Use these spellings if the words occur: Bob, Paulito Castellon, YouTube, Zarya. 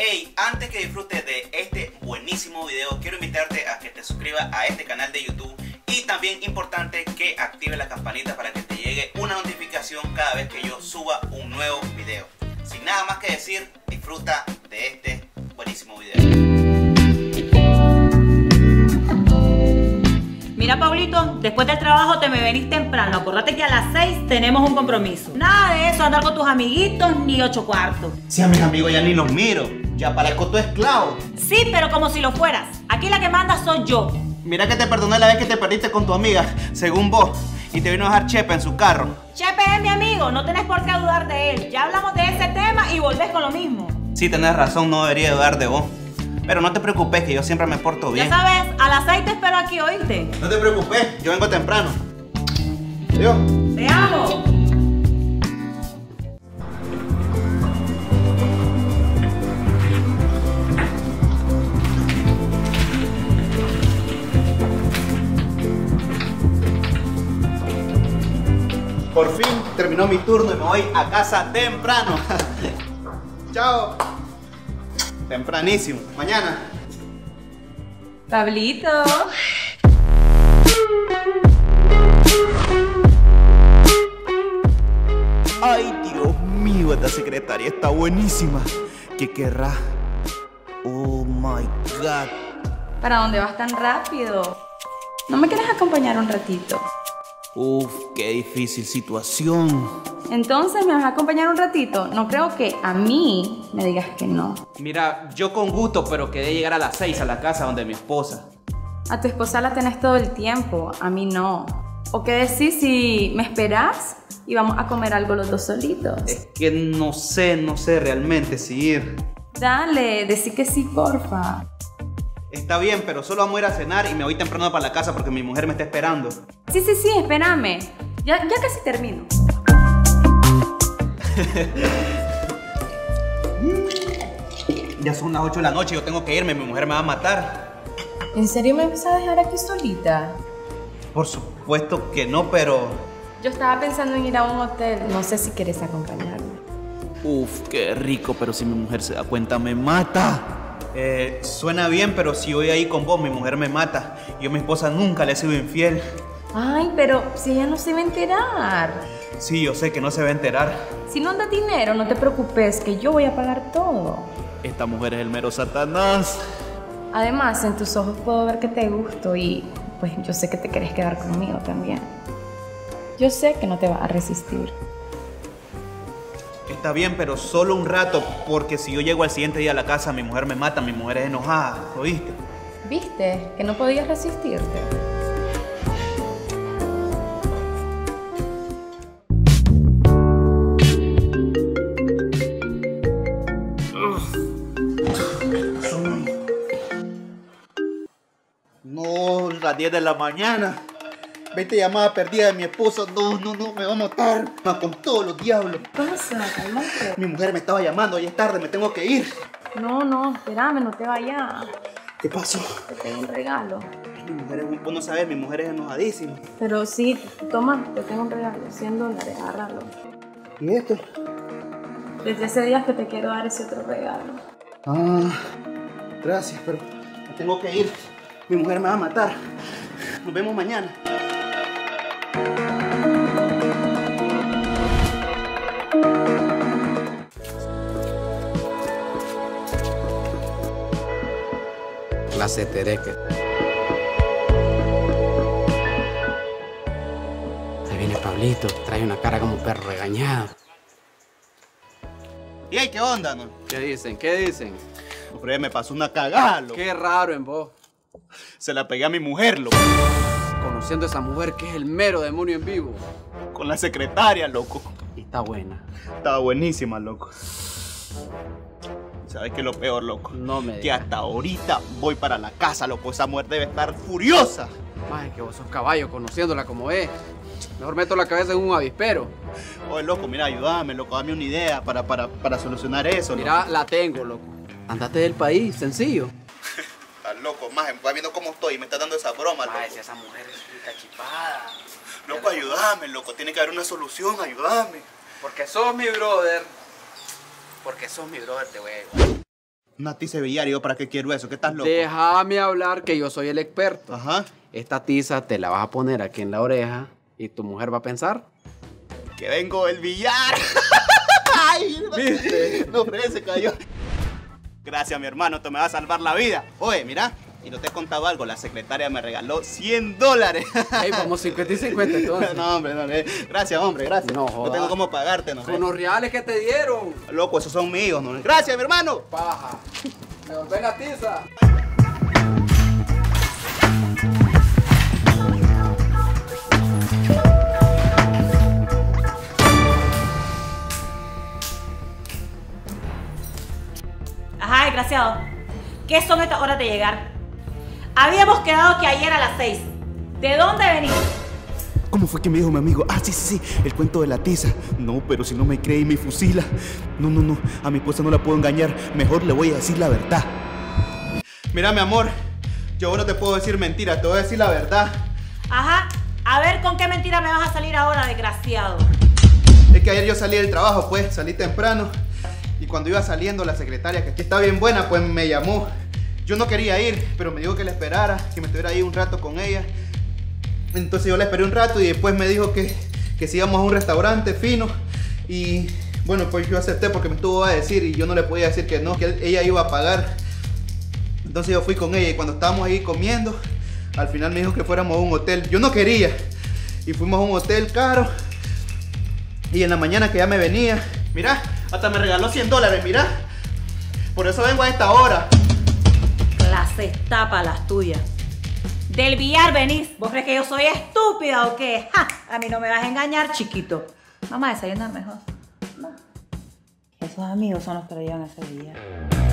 Hey, antes que disfrutes de este buenísimo video, quiero invitarte a que te suscribas a este canal de YouTube y también importante que actives la campanita para que te llegue una notificación cada vez que yo suba un nuevo video. Sin nada más que decir, disfruta de este buenísimo video. Mira, Paulito, después del trabajo te me venís temprano. Acuérdate que a las 6 tenemos un compromiso. Nada de eso, andar con tus amiguitos ni 8 cuartos. Sí, a mis amigos ya ni los miro. Ya parezco tu esclavo. Sí, pero como si lo fueras. Aquí la que manda soy yo. Mira que te perdoné la vez que te perdiste con tu amiga, según vos, y te vino a dejar Chepe en su carro. Chepe es mi amigo, no tenés por qué dudar de él. Ya hablamos de ese tema y volvés con lo mismo. Sí, tenés razón, no debería dudar de vos. Pero no te preocupes, que yo siempre me porto bien. Ya sabes, a las 6 te espero aquí, ¿oíste? No te preocupes, yo vengo temprano. Adiós. Te amo. Por fin terminó mi turno y me voy a casa temprano. Chao. Tempranísimo. Mañana. Pablito. Ay, Dios mío, esta secretaria está buenísima. ¿Qué querrá? Oh my God. ¿Para dónde vas tan rápido? ¿No me quieres acompañar un ratito? Uf, qué difícil situación. Entonces, ¿me vas a acompañar un ratito? No creo que a mí me digas que no. Mira, yo con gusto, pero quedé llegar a las 6 a la casa donde mi esposa. A tu esposa la tenés todo el tiempo, a mí no. ¿O qué decís si me esperás y vamos a comer algo los dos solitos? Es que no sé realmente si ir. Dale, decí que sí, porfa. Está bien, pero solo vamos a ir a cenar y me voy temprano para la casa porque mi mujer me está esperando. Sí, espérame. Ya casi termino. Ya son las 8 de la noche, yo tengo que irme, mi mujer me va a matar. ¿En serio me vas a dejar aquí solita? Por supuesto que no, pero... Yo estaba pensando en ir a un hotel, no sé si quieres acompañarme. Uf, qué rico, pero si mi mujer se da cuenta me mata. Suena bien, pero si voy ahí con vos, mi mujer me mata. Yo a mi esposa nunca le he sido infiel. Ay, pero si ella no se va a enterar. Sí, yo sé que no se va a enterar. Si no andas dinero, no te preocupes, que yo voy a pagar todo. Esta mujer es el mero Satanás. Además, en tus ojos puedo ver que te gusto y pues yo sé que te querés quedar conmigo también. Yo sé que no te vas a resistir. Está bien, pero solo un rato, porque si yo llego al siguiente día a la casa, mi mujer me mata, mi mujer es enojada, ¿oíste? ¿Viste? Que no podías resistirte. No, las 10 de la mañana. 20 llamadas perdidas de mi esposa. No, me va a matar. Con todos los diablos. ¿Qué pasa? Calmate. Mi mujer me estaba llamando, ya es tarde, me tengo que ir. No, espérame, no te vayas. ¿Qué pasó? Te tengo un regalo. Mi mujer es un... Vos no sabes, mi mujer es enojadísima. Pero sí, toma, te tengo un regalo, $100, agárralo. ¿Y esto? Desde hace días que te quiero dar ese otro regalo. Ah, gracias, pero me tengo que ir. Mi mujer me va a matar. Nos vemos mañana. Clase tereque. Ahí viene Pablito. Trae una cara como perro regañado. ¿Y ahí qué onda, no? ¿Qué dicen? Hombre, me pasó una cagada, loco. Qué raro en vos. Se la pegué a mi mujer, loco. Conociendo a esa mujer que es el mero demonio en vivo. Con la secretaria, loco. Y está buena. Está buenísima, loco. ¿Sabes qué es lo peor, loco? No me digas. Que hasta ahorita voy para la casa, loco. Esa mujer debe estar furiosa. Más que vos sos caballo, conociéndola como es. Mejor meto la cabeza en un avispero. Oye, loco, mira, ayúdame, loco. Dame una idea para solucionar eso, loco. Mira, la tengo, loco. Andate del país, sencillo. Loco, maje, me va viendo cómo estoy y me está dando esa broma, loco. Ay, si esa mujer es cachipada. Loco, ayúdame, loco. Tiene que haber una solución, ayúdame. Porque sos mi brother. Te voy a ayudar. Una tiza de billar, ¿y yo para qué quiero eso? ¿Qué estás loco? Déjame hablar, que yo soy el experto. Ajá. Esta tiza te la vas a poner aquí en la oreja y tu mujer va a pensar que vengo del billar. Ay, ¿viste? No, hombre, se cayó. Gracias, mi hermano, te me va a salvar la vida. Oye, mira, y no te he contado algo, la secretaria me regaló $100. Ey, vamos 50 y 50 entonces. No, hombre, no, gracias, hombre, gracias. No, joda. No tengo cómo pagarte, no. Con los reales que te dieron. Loco, esos son míos, no. Gracias, mi hermano. Paja. Me volvé la tiza. Ajá, desgraciado. ¿Qué son estas horas de llegar? Habíamos quedado que ayer a las 6. ¿De dónde venís? ¿Cómo fue que me dijo mi amigo? Ah, sí, el cuento de la tiza. No, pero si no me cree y me fusila. No, a mi esposa no la puedo engañar. Mejor le voy a decir la verdad. Mira, mi amor, yo no te puedo decir mentiras, te voy a decir la verdad. Ajá, a ver con qué mentira me vas a salir ahora, desgraciado. Es que ayer yo salí del trabajo, pues, salí temprano. Y cuando iba saliendo la secretaria, que aquí está bien buena, pues me llamó. Yo no quería ir, pero me dijo que la esperara, que me estuviera ahí un rato con ella. Entonces yo la esperé un rato y después me dijo que si íbamos a un restaurante fino. Y bueno, pues yo acepté porque me estuvo a decir y yo no le podía decir que no, que ella iba a pagar. Entonces yo fui con ella y cuando estábamos ahí comiendo, al final me dijo que fuéramos a un hotel. Yo no quería. Y fuimos a un hotel caro. Y en la mañana que ya me venía, mira, hasta me regaló $100, mira. Por eso vengo a esta hora. Las estapas las tuyas. Del billar venís. ¿Vos crees que yo soy estúpida o qué? ¡Ja! A mí no me vas a engañar, chiquito. Vamos a desayunar mejor. No. Esos amigos son los que lo llevan a ese billar.